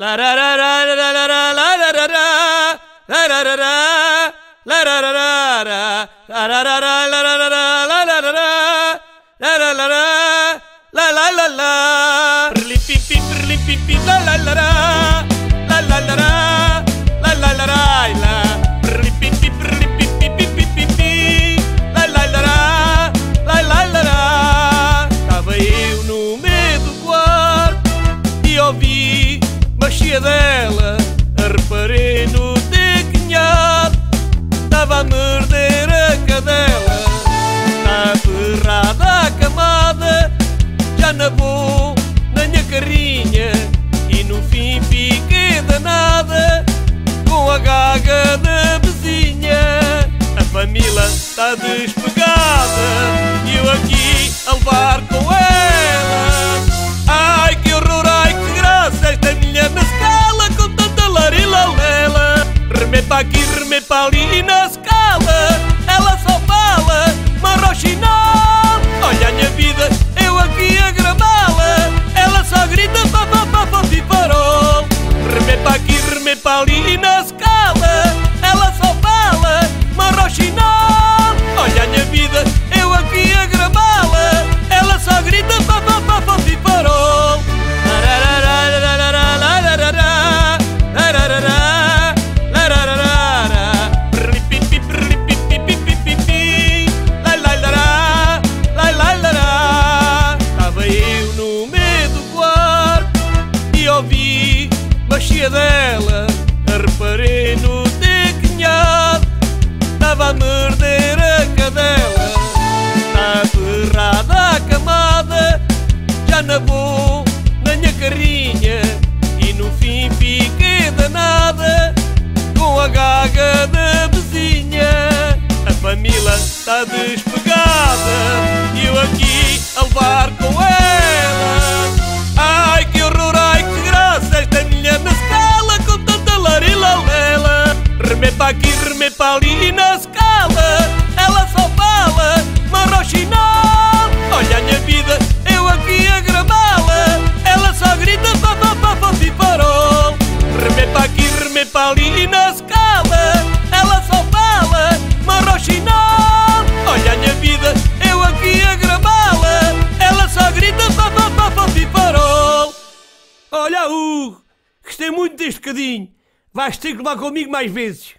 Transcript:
لا لا لا لا لا لا لا لا لا لا لا لا لا لا لا لا لا لا لا لا لا لا لا لا لا لا لا لا برليبيبي برليبيبي لا لا لا لا لا لا لا لا لا لا برليبيبي برليبيبي بيبي لا لا لا لا لا لا لا. Tava eu no meio do quarto e ouvi uma chia dela, reparei no decanhado. Estava a morder a cadela, na ferrada a camada. Já nabou na minha carrinha e no fim fiquei danada com a gaga da vizinha. A família está despegada e eu aqui a levar com ela. Ai que horror, ai que graça, esta mulher na escala com tanta larilalela. Remeta aqui, remeta ali e na escala ela só fala marrochinal. Olha a minha vida, eu aqui a gravá-la, ela só grita pá pá pá pá de farol. Remeta aqui, remeta ali e na escala ela só fala marrochinal. Olha a minha vida, eu aqui a gravá-la, ela só grita pá pá pá pá de farol. Dela, reparei no decanhado, estava a morder a cadela, na ferrada a camada, já nabou na minha carrinha e no fim fiquei danada com a gaga da vizinha. A família está despegada e eu aqui a levar com ela. Ai que horror, ai que graça, esta mulher na escala com tanta larilalela. Remeta aqui, remeta ali e na escala ela só fala marrochinal. Olha a minha vida, eu aqui a gravá-la, ela só grita pá pá pá pá de farol. Remeta aqui, remeta ali e na escala ela só fala marrochinal. Olha a minha vida, eu aqui a gravá-la, ela só grita pá pá pá pá de farol. Olha, Hugo, gostei muito deste bocadinho. Vais ter que levar comigo mais vezes.